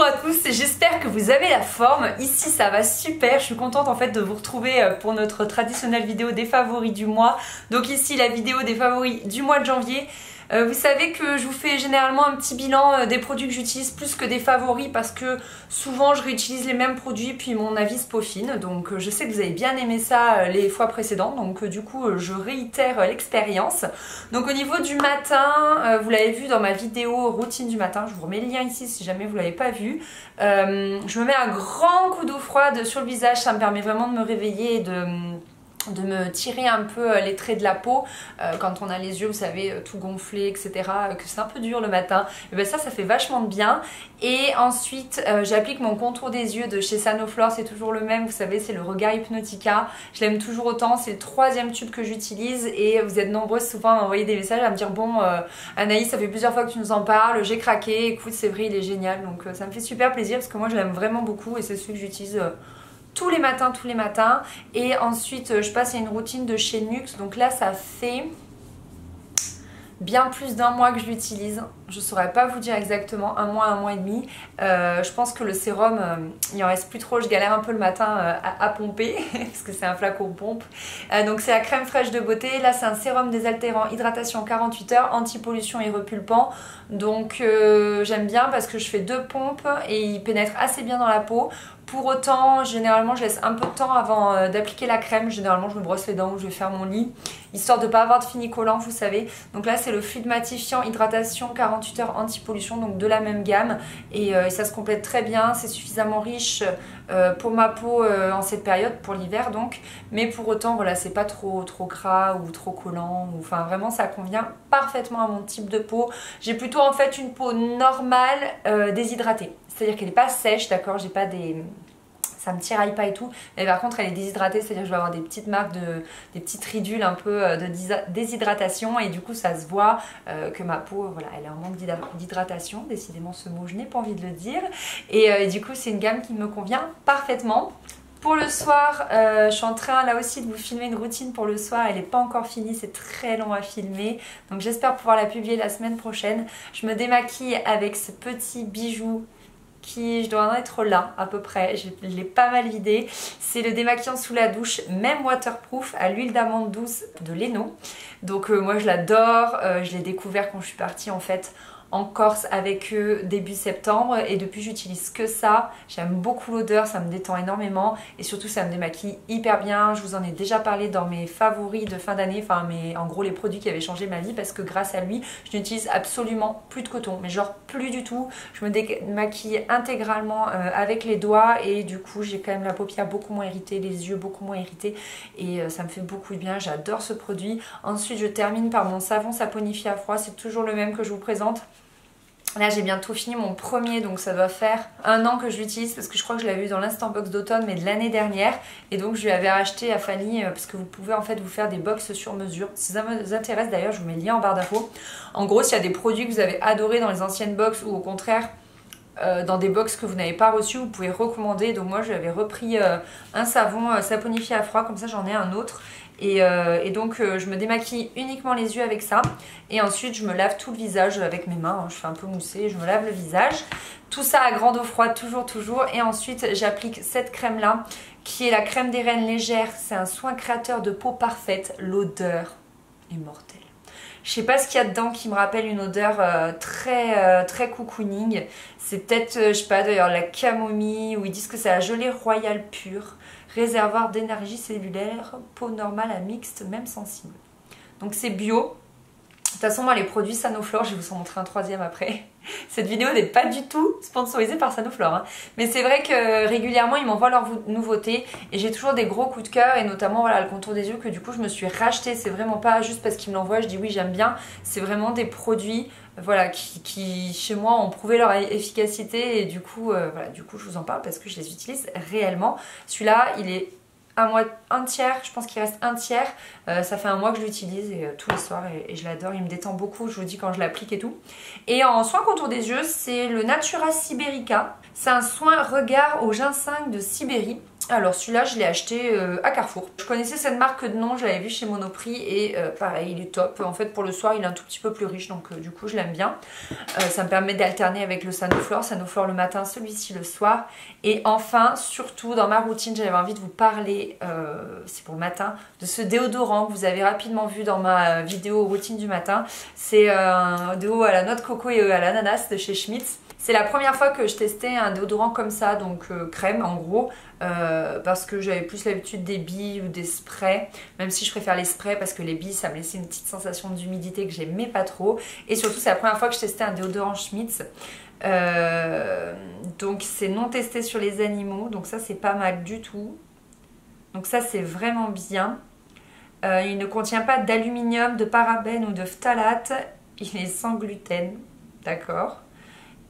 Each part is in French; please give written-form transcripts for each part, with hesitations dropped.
Bonjour à tous, j'espère que vous avez la forme, ici ça va super, je suis contente en fait de vous retrouver pour notre traditionnelle vidéo des favoris du mois. Donc ici la vidéo des favoris du mois de janvier. Vous savez que je vous fais généralement un petit bilan des produits que j'utilise plus que des favoris parce que souvent je réutilise les mêmes produits puis mon avis se peaufine. Donc je sais que vous avez bien aimé ça les fois précédentes, donc du coup je réitère l'expérience. Donc au niveau du matin, vous l'avez vu dans ma vidéo routine du matin, je vous remets le lien ici si jamais vous l'avez pas vu. Je me mets un grand coup d'eau froide sur le visage, ça me permet vraiment de me réveiller et de me tirer un peu les traits de la peau quand on a les yeux, vous savez, tout gonflé, etc, que c'est un peu dur le matin, et bien ça fait vachement de bien. Et ensuite j'applique mon contour des yeux de chez Sanoflore, c'est toujours le même, vous savez, c'est le regard Hypnotica, je l'aime toujours autant, c'est le troisième tube que j'utilise et vous êtes nombreuses souvent à m'envoyer des messages à me dire bon Anaïs, ça fait plusieurs fois que tu nous en parles, j'ai craqué, écoute c'est vrai il est génial, donc ça me fait super plaisir parce que moi je l'aime vraiment beaucoup et c'est celui que j'utilise tous les matins. Et ensuite je passe à une routine de chez Nuxe, donc là ça fait bien plus d'un mois que je l'utilise, je saurais pas vous dire exactement, un mois et demi. Je pense que le sérum il en reste plus trop, je galère un peu le matin à pomper parce que c'est un flacon pompe. Donc c'est la crème fraîche de beauté, là c'est un sérum désaltérant hydratation 48 heures anti-pollution et repulpant, donc j'aime bien parce que je fais 2 pompes et il pénètre assez bien dans la peau. Pour autant, généralement, je laisse un peu de temps avant d'appliquer la crème. Généralement, je me brosse les dents ou je vais faire mon lit, histoire de ne pas avoir de fini collant, vous savez. Donc là, c'est le fluide matifiant hydratation 48 heures anti-pollution, donc de la même gamme. Et ça se complète très bien. C'est suffisamment riche pour ma peau en cette période, pour l'hiver donc. Mais pour autant, voilà, c'est pas trop gras ou trop collant. Enfin, vraiment, ça convient parfaitement à mon type de peau. J'ai plutôt en fait une peau normale déshydratée. C'est-à-dire qu'elle n'est pas sèche, d'accord, j'ai pas des... ça me tiraille pas et tout, mais par contre elle est déshydratée, c'est-à-dire que je vais avoir des petites marques, des petites ridules un peu de déshydratation et du coup ça se voit que ma peau, voilà, elle est en manque d'hydratation, décidément ce mot je n'ai pas envie de le dire, et du coup c'est une gamme qui me convient parfaitement. Pour le soir, je suis en train là aussi de vous filmer une routine pour le soir, elle n'est pas encore finie, c'est très long à filmer, donc j'espère pouvoir la publier la semaine prochaine. Je me démaquille avec ce petit bijou qui, je dois en être là à peu près, je l'ai pas mal vidé, c'est le démaquillant sous la douche, même waterproof, à l'huile d'amande douce de l'Eno. Donc moi je l'adore, je l'ai découvert quand je suis partie en fait en Corse avec eux début septembre et depuis j'utilise que ça, j'aime beaucoup l'odeur, ça me détend énormément et surtout ça me démaquille hyper bien. Je vous en ai déjà parlé dans mes favoris de fin d'année, enfin mais en gros les produits qui avaient changé ma vie parce que grâce à lui je n'utilise absolument plus de coton, mais genre plus du tout, je me démaquille intégralement avec les doigts et du coup j'ai quand même la paupière beaucoup moins irritée, les yeux beaucoup moins irrités et ça me fait beaucoup de bien, j'adore ce produit. Ensuite je termine par mon savon saponifié à froid, c'est toujours le même que je vous présente. Là j'ai bientôt fini mon premier, donc ça doit faire 1 an que je l'utilise parce que je crois que je l'avais eu dans l'instant box d'automne mais de l'année dernière, et donc je lui avais acheté à Fanny parce que vous pouvez en fait vous faire des box sur mesure. Si ça vous intéresse d'ailleurs je vous mets le lien en barre d'infos. En gros s'il y a des produits que vous avez adorés dans les anciennes box ou au contraire dans des box que vous n'avez pas reçues, vous pouvez recommander. Donc moi j'avais repris un savon saponifié à froid, comme ça j'en ai un autre. Et donc je me démaquille uniquement les yeux avec ça et ensuite je me lave tout le visage avec mes mains, je fais un peu mousser, je me lave le visage, tout ça à grande eau froide toujours, et ensuite j'applique cette crème là qui est la crème des reines légère, c'est un soin créateur de peau parfaite, l'odeur est mortelle. Je sais pas ce qu'il y a dedans qui me rappelle une odeur très cocooning, c'est peut-être, je sais pas d'ailleurs, la camomille, où ils disent que c'est la gelée royale pure, réservoir d'énergie cellulaire, peau normale à mixte, même sensible. Donc c'est bio. De toute façon moi les produits Sanoflore, je vais vous en montrer un troisième après. Cette vidéo n'est pas du tout sponsorisée par Sanoflore, hein. Mais c'est vrai que régulièrement ils m'envoient leurs nouveautés et j'ai toujours des gros coups de cœur, et notamment voilà, le contour des yeux que du coup je me suis racheté. C'est vraiment pas juste parce qu'ils me l'envoient, je dis oui j'aime bien, c'est vraiment des produits voilà, qui chez moi ont prouvé leur efficacité et du coup, voilà, du coup je vous en parle parce que je les utilise réellement. Celui-là il est un tiers, je pense qu'il reste un tiers, ça fait 1 mois que je l'utilise et tous les soirs et je l'adore, il me détend beaucoup, je vous dis quand je l'applique et tout. Et en soin contour des yeux, c'est le Natura Sibérica, c'est un soin regard au ginseng de Sibérie. Alors celui-là je l'ai acheté à Carrefour. Je connaissais cette marque de nom, je l'avais vu chez Monoprix et pareil il est top. En fait pour le soir il est un tout petit peu plus riche donc du coup je l'aime bien. Ça me permet d'alterner avec le Sanoflore. Sanoflore le matin, celui-ci le soir. Et enfin surtout dans ma routine j'avais envie de vous parler, c'est pour le matin, de ce déodorant que vous avez rapidement vu dans ma vidéo routine du matin. C'est un déo à la noix de coco et à l'ananas de chez Schmidt. C'est la première fois que je testais un déodorant comme ça, donc crème en gros, parce que j'avais plus l'habitude des billes ou des sprays, même si je préfère les sprays parce que les billes ça me laissait une petite sensation d'humidité que j'aimais pas trop. Et surtout c'est la première fois que je testais un déodorant Schmidt. Donc c'est non testé sur les animaux, donc ça c'est pas mal du tout. Donc ça c'est vraiment bien. Il ne contient pas d'aluminium, de parabènes ou de phtalates. Il est sans gluten, d'accord.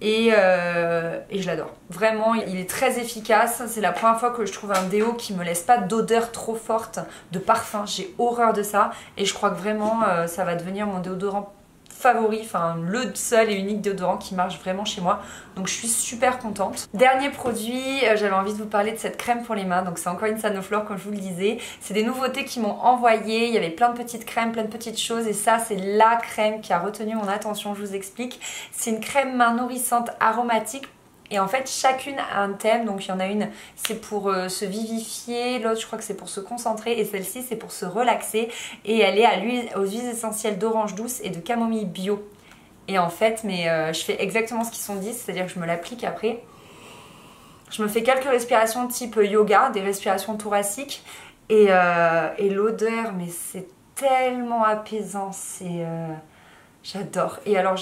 Et je l'adore. Vraiment, il est très efficace. C'est la première fois que je trouve un déo qui me laisse pas d'odeur trop forte, de parfum. J'ai horreur de ça. Et je crois que vraiment, ça va devenir mon déodorant favori, enfin le seul et unique déodorant qui marche vraiment chez moi, donc je suis super contente. Dernier produit, j'avais envie de vous parler de cette crème pour les mains, donc c'est encore une Sanoflore comme je vous le disais. C'est des nouveautés qui m'ont envoyé, il y avait plein de petites crèmes, plein de petites choses et ça c'est la crème qui a retenu mon attention, je vous explique. C'est une crème main nourrissante aromatique. Et en fait chacune a un thème, donc il y en a une c'est pour se vivifier, l'autre je crois que c'est pour se concentrer et celle-ci c'est pour se relaxer et elle est à l'huile, aux huiles essentielles d'orange douce et de camomille bio. Et en fait mais je fais exactement ce qu'ils sont dit, c'est-à-dire que je me l'applique après. Je me fais quelques respirations type yoga, des respirations thoraciques et l'odeur mais c'est tellement apaisant, c'est... J'adore. Et alors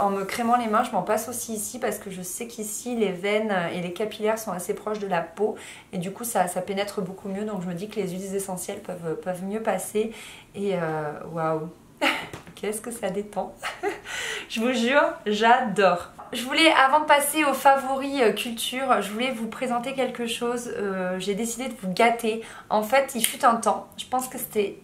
en me crémant les mains, je m'en passe aussi ici parce que je sais qu'ici les veines et les capillaires sont assez proches de la peau et du coup ça pénètre beaucoup mieux, donc je me dis que les huiles essentielles peuvent mieux passer et waouh, qu'est-ce que ça détend. Je vous jure, j'adore. Je voulais, avant de passer aux favoris culture, je voulais vous présenter quelque chose. J'ai décidé de vous gâter. En fait, il fut un temps, je pense que c'était...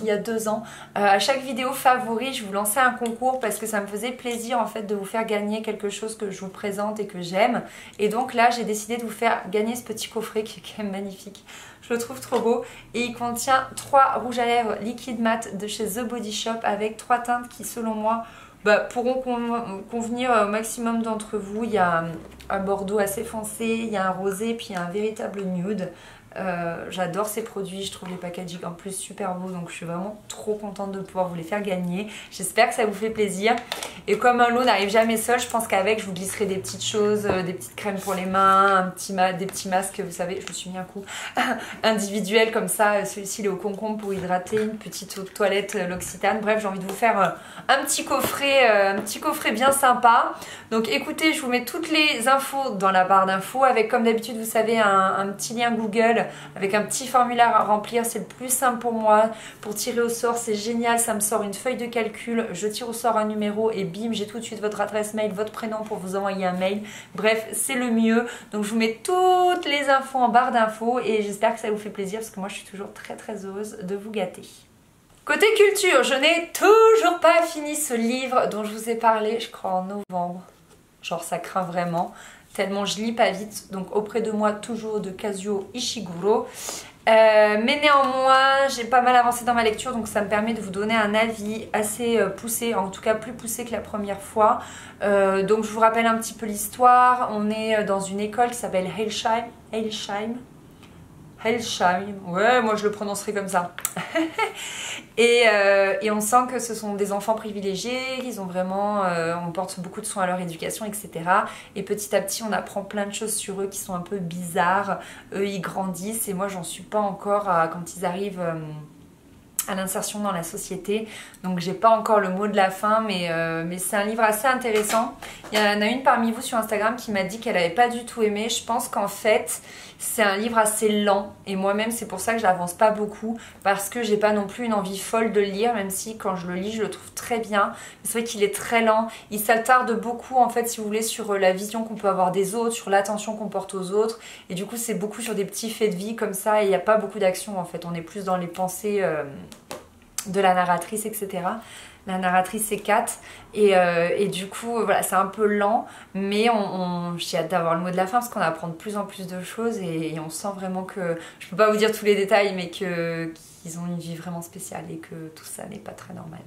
il y a 2 ans, à chaque vidéo favori je vous lançais un concours parce que ça me faisait plaisir en fait de vous faire gagner quelque chose que je vous présente et que j'aime. Et donc là j'ai décidé de vous faire gagner ce petit coffret qui est quand même magnifique, je le trouve trop beau et il contient 3 rouges à lèvres liquide mat de chez The Body Shop avec 3 teintes qui selon moi pourront convenir au maximum d'entre vous. Il y a un bordeaux assez foncé, il y a un rosé puis il y a un véritable nude. J'adore ces produits, je trouve les packaging en plus super beaux, donc je suis vraiment trop contente de pouvoir vous les faire gagner. J'espère que ça vous fait plaisir. Et comme un lot n'arrive jamais seul, je pense qu'avec je vous glisserai des petites choses, des petites crèmes pour les mains, des petits masques, vous savez, je me suis mis un coup individuel comme ça, celui-ci il est au concombre pour hydrater, une petite eau de toilette L'Occitane. Bref, j'ai envie de vous faire un petit coffret bien sympa. Donc écoutez, je vous mets toutes les infos dans la barre d'infos avec comme d'habitude vous savez un petit lien Google avec un petit formulaire à remplir, c'est le plus simple pour moi. Pour tirer au sort, c'est génial, ça me sort une feuille de calcul, je tire au sort un numéro et bim, j'ai tout de suite votre adresse mail, votre prénom pour vous envoyer un mail. Bref, c'est le mieux. Donc je vous mets toutes les infos en barre d'infos et j'espère que ça vous fait plaisir parce que moi je suis toujours très très heureuse de vous gâter. Côté culture, je n'ai toujours pas fini ce livre dont je vous ai parlé, je crois en novembre. Genre ça craint vraiment. Tellement je lis pas vite, donc auprès de moi toujours de Kazuo Ishiguro. Mais néanmoins, j'ai pas mal avancé dans ma lecture, donc ça me permet de vous donner un avis assez poussé, en tout cas plus poussé que la première fois. Donc je vous rappelle un petit peu l'histoire. On est dans une école qui s'appelle Hailsham, ouais moi je le prononcerai comme ça. Et on sent que ce sont des enfants privilégiés, ils ont vraiment, on porte beaucoup de soin à leur éducation, etc. Et petit à petit on apprend plein de choses sur eux qui sont un peu bizarres, eux ils grandissent et moi j'en suis pas encore quand ils arrivent... à l'insertion dans la société, donc j'ai pas encore le mot de la fin mais c'est un livre assez intéressant. Il y en a une parmi vous sur Instagram qui m'a dit qu'elle avait pas du tout aimé. Je pense qu'en fait c'est un livre assez lent et moi-même c'est pour ça que j'avance pas beaucoup parce que j'ai pas non plus une envie folle de le lire, même si quand je le lis je le trouve très bien. C'est vrai qu'il est très lent, il s'attarde beaucoup en fait si vous voulez sur la vision qu'on peut avoir des autres, sur l'attention qu'on porte aux autres et du coup c'est beaucoup sur des petits faits de vie comme ça et il n'y a pas beaucoup d'action en fait, on est plus dans les pensées de la narratrice, etc. La narratrice c'est Kat et du coup voilà, c'est un peu lent, mais j'ai hâte d'avoir le mot de la fin parce qu'on apprend de plus en plus de choses et on sent vraiment que, je peux pas vous dire tous les détails, mais qu'ils ont une vie vraiment spéciale et que tout ça n'est pas très normal.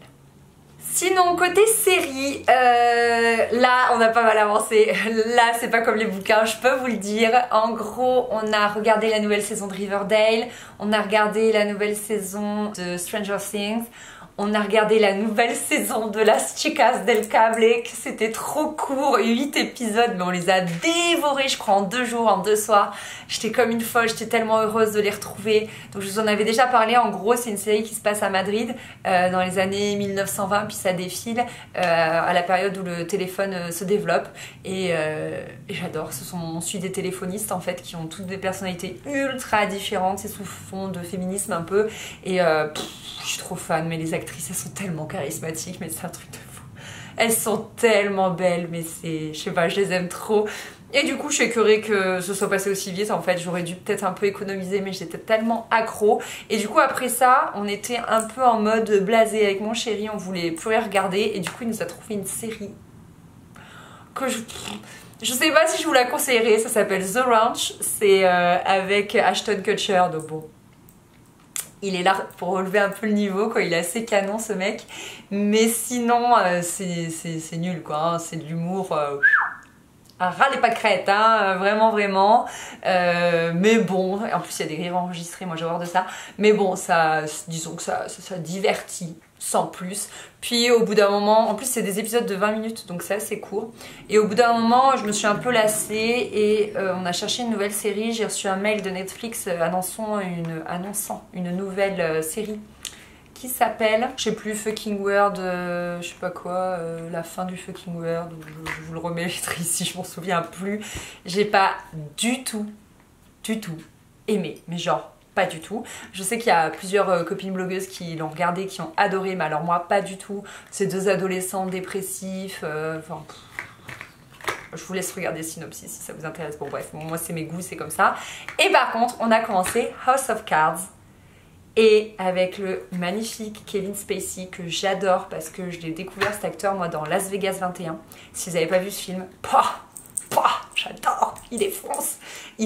Sinon côté série, là on a pas mal avancé, là c'est pas comme les bouquins, je peux vous le dire. En gros on a regardé la nouvelle saison de Riverdale, on a regardé la nouvelle saison de Stranger Things, on a regardé la nouvelle saison de Las Chicas del cable, que c'était trop court, 8 épisodes, mais on les a dévorés je crois en 2 jours, en 2 soirs. J'étais comme une folle, j'étais tellement heureuse de les retrouver. Donc je vous en avais déjà parlé, en gros c'est une série qui se passe à Madrid dans les années 1920, puis ça défile à la période où le téléphone se développe. Et j'adore, on suit des téléphonistes en fait qui ont toutes des personnalités ultra différentes, c'est sous fond de féminisme un peu. Et je suis trop fan, mais les acteurs, elles sont tellement charismatiques, mais c'est un truc de fou. Elles sont tellement belles, mais c'est, je sais pas, je les aime trop. Et du coup je suis écœurée que ce soit passé aussi vite en fait, j'aurais dû peut-être un peu économiser, mais j'étais tellement accro. Et du coup après ça, on était un peu en mode blasé avec mon chéri, on voulait plus rien regarder, et du coup il nous a trouvé une série que je sais pas si je vous la conseillerais, ça s'appelle The Ranch, c'est avec Ashton Kutcher, donc bon. Il est là pour relever un peu le niveau, quoi. Il est assez canon ce mec. Mais sinon, c'est nul, quoi. Hein. C'est de l'humour à ras les pâquerettes, hein. Vraiment, vraiment. Mais bon, en plus il y a des rires enregistrés, moi j'ai horreur de ça. Mais bon, ça, disons que ça divertit, sans plus. Puis au bout d'un moment, en plus c'est des épisodes de 20 minutes, donc c'est assez court. Et au bout d'un moment, je me suis un peu lassée et on a cherché une nouvelle série. J'ai reçu un mail de Netflix annonçant une nouvelle série qui s'appelle, je sais plus, Fucking World, je sais pas quoi, la fin du Fucking World. Je vous le remettrai ici, je m'en souviens plus. J'ai pas du tout aimé, mais genre pas du tout. Je sais qu'il y a plusieurs copines blogueuses qui l'ont regardé, qui ont adoré, mais alors moi pas du tout. Ces 2 adolescents dépressifs, enfin... Je vous laisse regarder le synopsis si ça vous intéresse. Bon bref, moi c'est mes goûts, c'est comme ça. Et par contre, on a commencé House of Cards. Et avec le magnifique Kevin Spacey, que j'adore parce que je l'ai découvert cet acteur moi dans Las Vegas 21. Si vous n'avez pas vu ce film, j'adore, il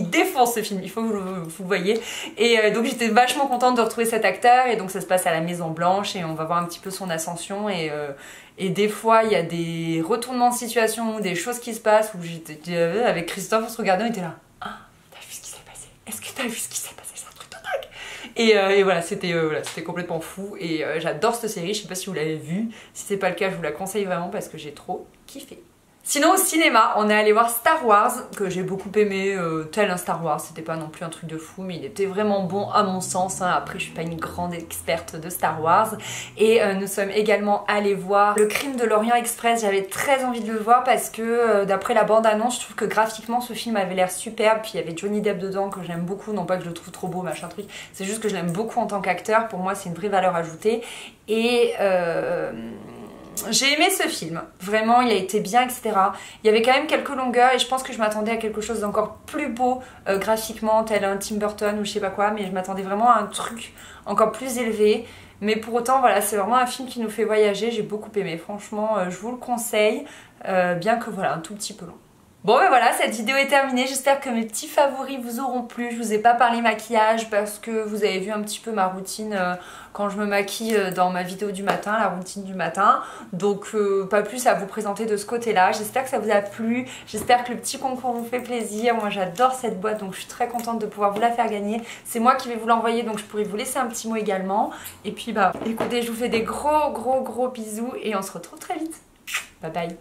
défonce ce film, il faut que vous le voyez. Et donc j'étais vachement contente de retrouver cet acteur, et donc ça se passe à la Maison Blanche et on va voir un petit peu son ascension. Et des fois il y a des retournements de situation, des choses qui se passent, où j'étais avec Christophe, on se regardait, on était là, ah, t'as vu ce qui s'est passé? Est-ce que t'as vu ce qui s'est passé? C'est un truc de dingue. Et voilà, c'était complètement fou, et j'adore cette série, je sais pas si vous l'avez vue, si c'est pas le cas je vous la conseille vraiment parce que j'ai trop kiffé. Sinon au cinéma, on est allé voir Star Wars, que j'ai beaucoup aimé, tel un Star Wars, c'était pas non plus un truc de fou, mais il était vraiment bon à mon sens, hein. Après je suis pas une grande experte de Star Wars. Et nous sommes également allés voir Le Crime de l'Orient Express, j'avais très envie de le voir parce que d'après la bande-annonce, je trouve que graphiquement ce film avait l'air superbe, puis il y avait Johnny Depp dedans que j'aime beaucoup, non pas que je le trouve trop beau machin truc, c'est juste que je l'aime beaucoup en tant qu'acteur, pour moi c'est une vraie valeur ajoutée. Et... j'ai aimé ce film, vraiment, il a été bien, etc. Il y avait quand même quelques longueurs et je pense que je m'attendais à quelque chose d'encore plus beau graphiquement, tel un Tim Burton ou je sais pas quoi, mais je m'attendais vraiment à un truc encore plus élevé. Mais pour autant, voilà, c'est vraiment un film qui nous fait voyager, j'ai beaucoup aimé. Franchement, je vous le conseille, bien que voilà, un tout petit peu long. Bon ben voilà, cette vidéo est terminée, j'espère que mes petits favoris vous auront plu. Je vous ai pas parlé maquillage parce que vous avez vu un petit peu ma routine quand je me maquille dans ma vidéo du matin, la routine du matin. Donc pas plus à vous présenter de ce côté-là, j'espère que ça vous a plu, j'espère que le petit concours vous fait plaisir. Moi j'adore cette boîte donc je suis très contente de pouvoir vous la faire gagner. C'est moi qui vais vous l'envoyer donc je pourrais vous laisser un petit mot également. Et puis bah écoutez, je vous fais des gros bisous et on se retrouve très vite. Bye bye.